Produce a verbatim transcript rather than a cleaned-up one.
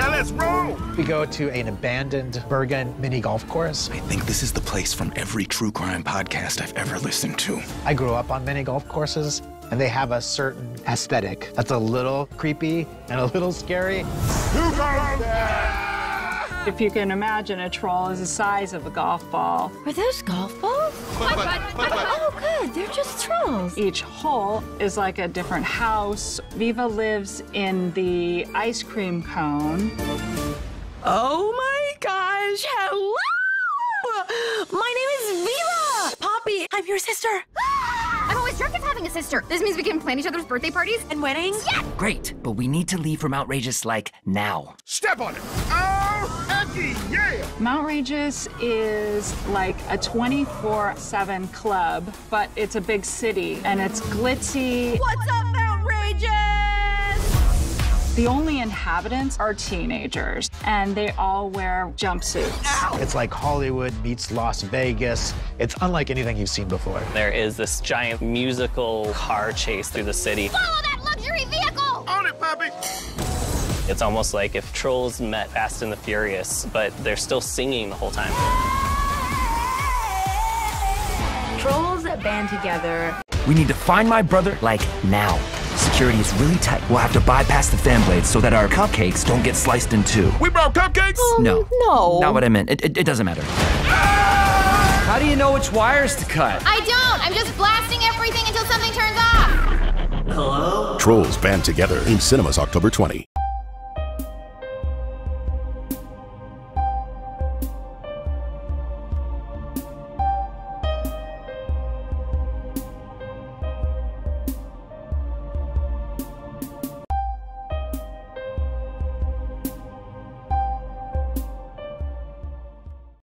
Now let's roll! We go to an abandoned Bergen mini golf course. I think this is the place from every true crime podcast I've ever listened to. I grew up on mini golf courses, and they have a certain aesthetic that's a little creepy and a little scary. Who goes there? If you can imagine, a troll is the size of a golf ball. Are those golf balls? But, but, but, but. Oh, good. They're just trolls. Each hole is like a different house. Viva lives in the ice cream cone. Oh, my gosh. Hello! My name is Viva! Poppy, I'm your sister. I'm always struck as having a sister. This means we can plan each other's birthday parties and weddings. Yeah! Great, but we need to leave for Mount Rageous, like, now. Step on it! Oh, hecky, yeah! Mount Rageous is like a twenty-four seven club, but it's a big city, and it's glitzy. What's up, Mount Rageous? The only inhabitants are teenagers, and they all wear jumpsuits. Ow! It's like Hollywood meets Las Vegas. It's unlike anything you've seen before. There is this giant musical car chase through the city. Follow that luxury vehicle! On it, Poppy! It's almost like if trolls met Fast and the Furious, but they're still singing the whole time. Trolls Band Together. We need to find my brother, like, now. Security is really tight. We'll have to bypass the fan blades so that our cupcakes don't get sliced in two. We brought cupcakes? Um, no. No. Not what I meant. It, it, it doesn't matter. How do you know which wires to cut? I don't. I'm just blasting everything until something turns off. Hello? Trolls Band Together in cinemas October twentieth.